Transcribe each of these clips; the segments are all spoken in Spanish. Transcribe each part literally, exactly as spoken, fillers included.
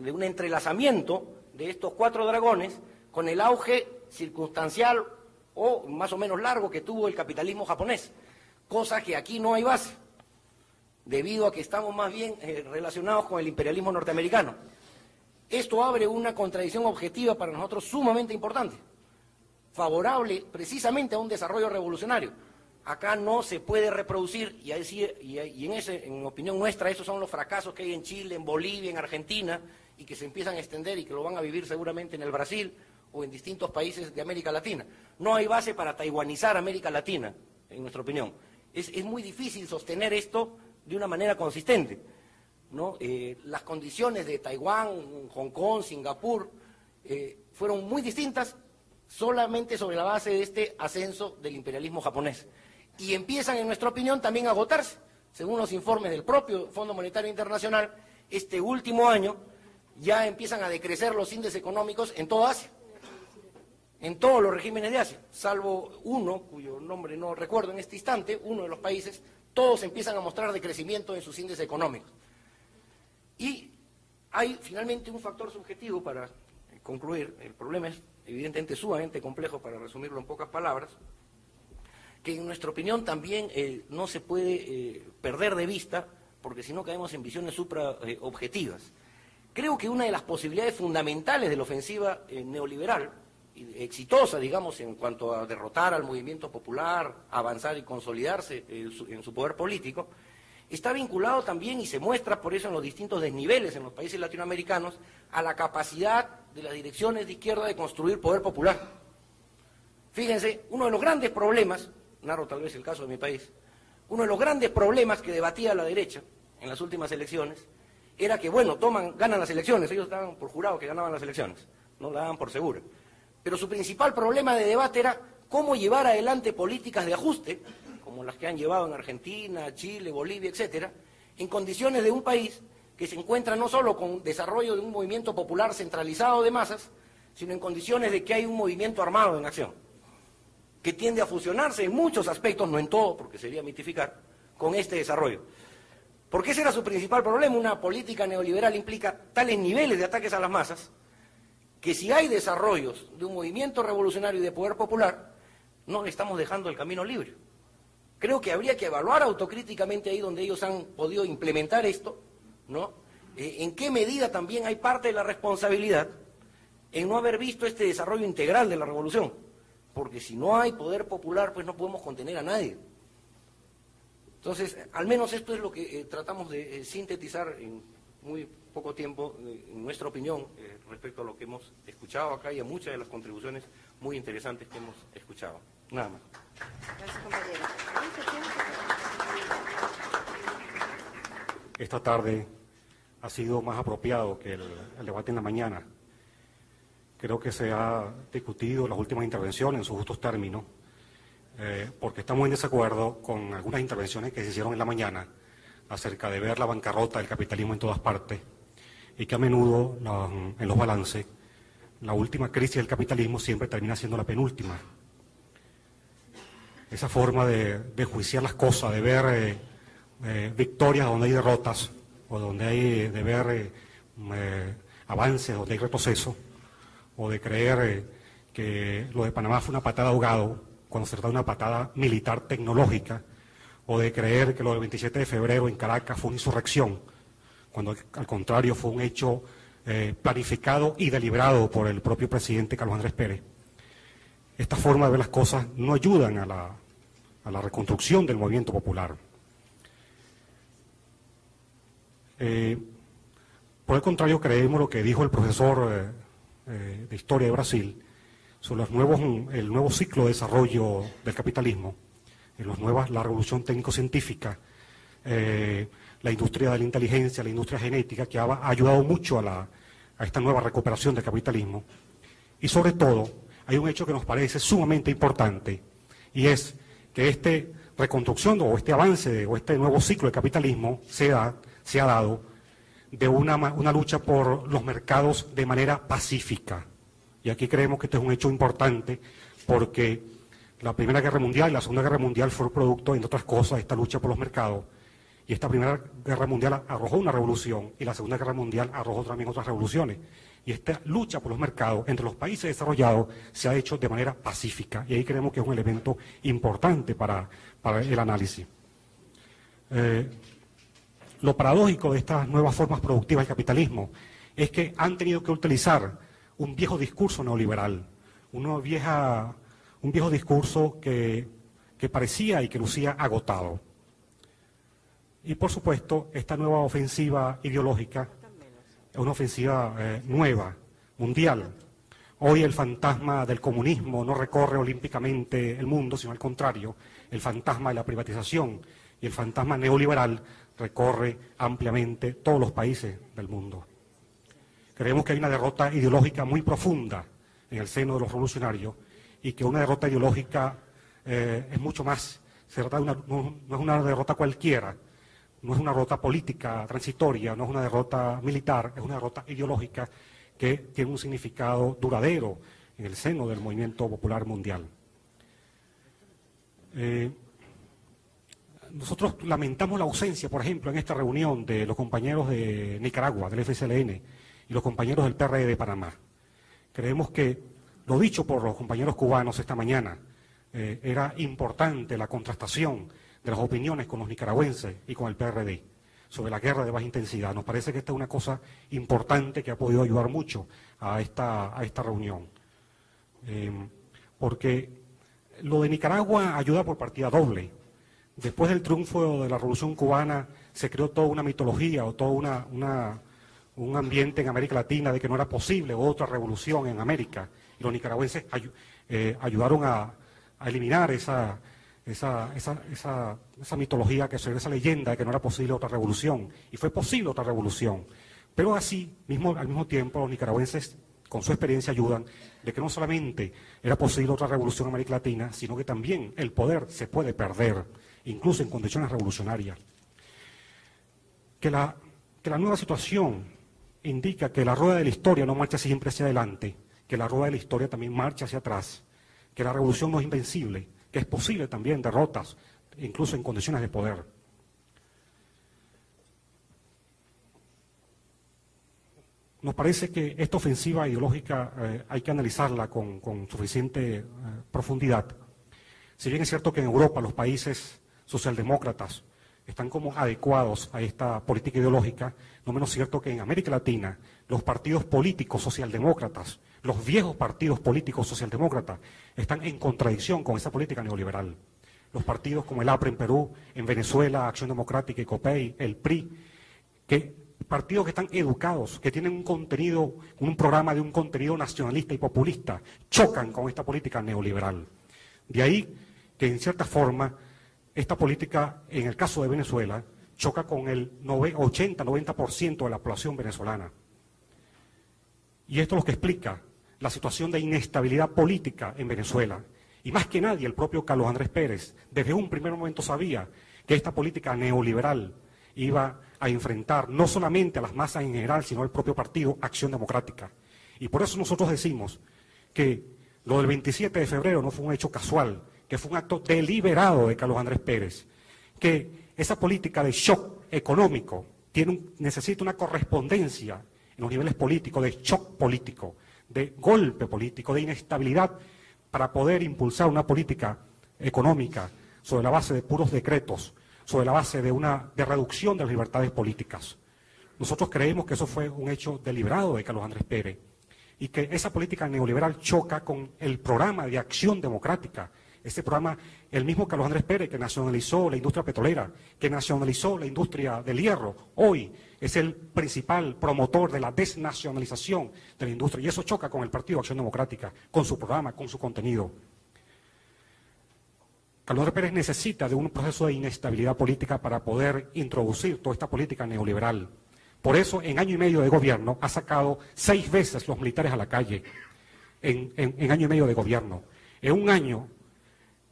de un entrelazamiento de estos cuatro dragones con el auge circunstancial o más o menos largo que tuvo el capitalismo japonés, cosa que aquí no hay base, debido a que estamos más bien eh, relacionados con el imperialismo norteamericano. Esto abre una contradicción objetiva para nosotros sumamente importante, favorable precisamente a un desarrollo revolucionario. Acá no se puede reproducir, y, así, y, y en, ese, en opinión nuestra, esos son los fracasos que hay en Chile, en Bolivia, en Argentina, y que se empiezan a extender y que lo van a vivir seguramente en el Brasil o en distintos países de América Latina. No hay base para taiwanizar América Latina, en nuestra opinión. Es, es muy difícil sostener esto de una manera consistente, ¿no? Eh, las condiciones de Taiwán, Hong Kong, Singapur, eh, fueron muy distintas solamente sobre la base de este ascenso del imperialismo japonés. Y empiezan, en nuestra opinión, también a agotarse. Según los informes del propio Fondo Monetario Internacional, este último año ya empiezan a decrecer los índices económicos en toda Asia, en todos los regímenes de Asia, salvo uno, cuyo nombre no recuerdo en este instante, uno de los países, todos empiezan a mostrar decrecimiento en sus índices económicos. Y hay finalmente un factor subjetivo para concluir. El problema es evidentemente sumamente complejo, para resumirlo en pocas palabras, que en nuestra opinión también eh, no se puede eh, perder de vista, porque si no caemos en visiones supraobjetivas. Eh, Creo que una de las posibilidades fundamentales de la ofensiva eh, neoliberal, y exitosa, digamos, en cuanto a derrotar al movimiento popular, avanzar y consolidarse eh, su, en su poder político, está vinculado también, y se muestra por eso en los distintos desniveles en los países latinoamericanos, a la capacidad de las direcciones de izquierda de construir poder popular. Fíjense, uno de los grandes problemas, narro tal vez el caso de mi país, uno de los grandes problemas que debatía la derecha en las últimas elecciones era que, bueno, toman, ganan las elecciones, ellos estaban por jurado que ganaban las elecciones, no la daban por segura. Pero su principal problema de debate era cómo llevar adelante políticas de ajuste, como las que han llevado en Argentina, Chile, Bolivia, etcétera, en condiciones de un país que se encuentra no solo con desarrollo de un movimiento popular centralizado de masas, sino en condiciones de que hay un movimiento armado en acción, que tiende a fusionarse en muchos aspectos, no en todo, porque sería mitificar, con este desarrollo. Porque ese era su principal problema. Una política neoliberal implica tales niveles de ataques a las masas, que si hay desarrollos de un movimiento revolucionario y de poder popular, no le estamos dejando el camino libre. Creo que habría que evaluar autocríticamente ahí donde ellos han podido implementar esto, ¿no? Eh, en qué medida también hay parte de la responsabilidad en no haber visto este desarrollo integral de la revolución, porque si no hay poder popular, pues no podemos contener a nadie. Entonces, al menos esto es lo que eh, tratamos de eh, sintetizar en muy poco tiempo, en nuestra opinión, eh, respecto a lo que hemos escuchado acá y a muchas de las contribuciones muy interesantes que hemos escuchado. Nada más. Gracias, compañero. Esta tarde ha sido más apropiado que el, el debate en la mañana. Creo que se ha discutido las últimas intervenciones en sus justos términos, eh, porque estamos en desacuerdo con algunas intervenciones que se hicieron en la mañana acerca de ver la bancarrota del capitalismo en todas partes, y que a menudo la, en los balances la última crisis del capitalismo siempre termina siendo la penúltima. Esa forma de, de juiciar las cosas, de ver eh, eh, victorias donde hay derrotas, o donde hay, de ver eh, eh, avances donde hay retroceso, o de creer eh, que lo de Panamá fue una patada de ahogado cuando se trata de una patada militar tecnológica, o de creer que lo del veintisiete de febrero en Caracas fue una insurrección, cuando al contrario fue un hecho eh, planificado y deliberado por el propio presidente Carlos Andrés Pérez. Esta forma de ver las cosas no ayudan a la, a la reconstrucción del movimiento popular. Eh, por el contrario, creemos lo que dijo el profesor eh, de Historia de Brasil sobre los nuevos, el nuevo ciclo de desarrollo del capitalismo, en los nuevas, la revolución técnico-científica, eh, la industria de la inteligencia, la industria genética, que ha, ha ayudado mucho a, la, a esta nueva recuperación del capitalismo. Y sobre todo, hay un hecho que nos parece sumamente importante, y es que esta reconstrucción o este avance de, o este nuevo ciclo del capitalismo se, da, se ha dado de una, una lucha por los mercados de manera pacífica. Y aquí creemos que este es un hecho importante, porque la Primera Guerra Mundial y la Segunda Guerra Mundial fue producto, entre otras cosas, de esta lucha por los mercados. Y esta Primera Guerra Mundial arrojó una revolución y la Segunda Guerra Mundial arrojó también otras revoluciones. Y esta lucha por los mercados entre los países desarrollados se ha hecho de manera pacífica. Y ahí creemos que es un elemento importante para, para el análisis. Eh, lo paradójico de estas nuevas formas productivas del capitalismo es que han tenido que utilizar un viejo discurso neoliberal, una vieja, un viejo discurso que, que parecía y que lucía agotado. Y por supuesto, esta nueva ofensiva ideológica es una ofensiva eh, nueva, mundial. Hoy el fantasma del comunismo no recorre olímpicamente el mundo, sino al contrario, el fantasma de la privatización y el fantasma neoliberal recorre ampliamente todos los países del mundo. Creemos que hay una derrota ideológica muy profunda en el seno de los revolucionarios y que una derrota ideológica eh, es mucho más, se trata de una, no, no es una derrota cualquiera. No es una derrota política transitoria, no es una derrota militar, es una derrota ideológica que tiene un significado duradero en el seno del movimiento popular mundial. Eh, nosotros lamentamos la ausencia, por ejemplo, en esta reunión de los compañeros de Nicaragua, del F S L N, y los compañeros del P R D de Panamá. Creemos que lo dicho por los compañeros cubanos esta mañana, eh, era importante la contrastación de las opiniones con los nicaragüenses y con el P R D sobre la guerra de baja intensidad. Nos parece que esta es una cosa importante que ha podido ayudar mucho a esta, a esta reunión. Eh, porque lo de Nicaragua ayuda por partida doble. Después del triunfo de la Revolución Cubana se creó toda una mitología o todo una, una, un ambiente en América Latina de que no era posible otra revolución en América. Y los nicaragüenses ay, eh, ayudaron a, a eliminar esa... Esa, esa, esa, esa mitología, que esa leyenda de que no era posible otra revolución, y fue posible otra revolución. Pero así, mismo, al mismo tiempo, los nicaragüenses, con su experiencia, ayudan de que no solamente era posible otra revolución en América Latina, sino que también el poder se puede perder, incluso en condiciones revolucionarias. Que la, que la nueva situación indica que la rueda de la historia no marcha siempre hacia adelante, que la rueda de la historia también marcha hacia atrás, que la revolución no es invencible, que es posible también derrotas, incluso en condiciones de poder. Nos parece que esta ofensiva ideológica eh, hay que analizarla con, con suficiente eh, profundidad. Si bien es cierto que en Europa los países socialdemócratas están como adecuados a esta política ideológica, no menos cierto que en América Latina los partidos políticos socialdemócratas, los viejos partidos políticos socialdemócratas, están en contradicción con esa política neoliberal. Los partidos como el APRA en Perú, en Venezuela, Acción Democrática y COPEI, el P R I, que, partidos que están educados, que tienen un contenido, un programa de un contenido nacionalista y populista, chocan con esta política neoliberal. De ahí que, en cierta forma, esta política, en el caso de Venezuela, choca con el ochenta a noventa por ciento de la población venezolana. Y esto es lo que explica la situación de inestabilidad política en Venezuela. Y más que nadie, el propio Carlos Andrés Pérez, desde un primer momento sabía que esta política neoliberal iba a enfrentar no solamente a las masas en general, sino al propio partido Acción Democrática. Y por eso nosotros decimos que lo del veintisiete de febrero no fue un hecho casual, que fue un acto deliberado de Carlos Andrés Pérez, que esa política de shock económico tiene un, necesita una correspondencia en los niveles políticos, de shock político, de golpe político, de inestabilidad, para poder impulsar una política económica sobre la base de puros decretos, sobre la base de una de reducción de las libertades políticas. Nosotros creemos que eso fue un hecho deliberado de Carlos Andrés Pérez y que esa política neoliberal choca con el programa de Acción Democrática, ese programa, el mismo Carlos Andrés Pérez que nacionalizó la industria petrolera, que nacionalizó la industria del hierro, hoy es el principal promotor de la desnacionalización de la industria, y eso choca con el Partido Acción Democrática, con su programa, con su contenido. Carlos Andrés Pérez necesita de un proceso de inestabilidad política para poder introducir toda esta política neoliberal. Por eso, en año y medio de gobierno, ha sacado seis veces los militares a la calle, en, en, en año y medio de gobierno. En un año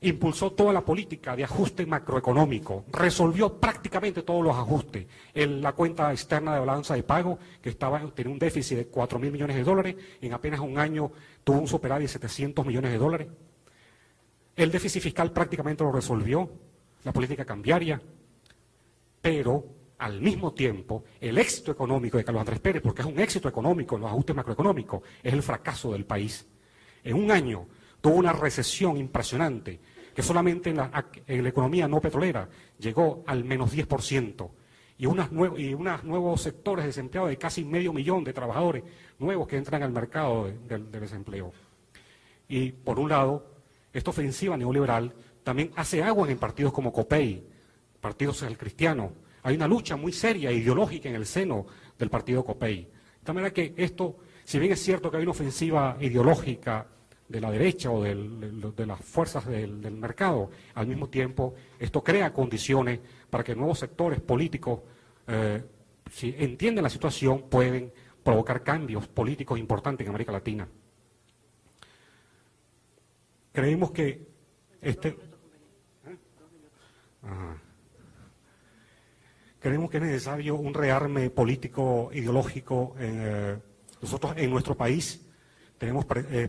impulsó toda la política de ajuste macroeconómico, resolvió prácticamente todos los ajustes. En la cuenta externa de balanza de pago, que estaba, tenía un déficit de cuatro mil millones de dólares, en apenas un año tuvo un superávit de setecientos millones de dólares. El déficit fiscal prácticamente lo resolvió, la política cambiaria. pero al mismo tiempo el éxito económico de Carlos Andrés Pérez, porque es un éxito económico en los ajustes macroeconómicos, es el fracaso del país. En un año tuvo una recesión impresionante, que solamente en la, en la economía no petrolera llegó al menos diez por ciento, y unos nuev y unos nuevos sectores desempleados de casi medio millón de trabajadores nuevos que entran al mercado de, de, del desempleo. Y por un lado, esta ofensiva neoliberal también hace agua en partidos como COPEI, partidos social cristianos. Hay una lucha muy seria ideológica en el seno del partido COPEI. De manera que esto, si bien es cierto que hay una ofensiva ideológica de la derecha o del, de, de las fuerzas del, del mercado, al mismo tiempo esto crea condiciones para que nuevos sectores políticos, eh, si entienden la situación, pueden provocar cambios políticos importantes en América Latina. Creemos que este, ¿eh? Ajá. Creemos que es necesario un rearme político ideológico. Eh, nosotros en nuestro país tenemos pre, eh,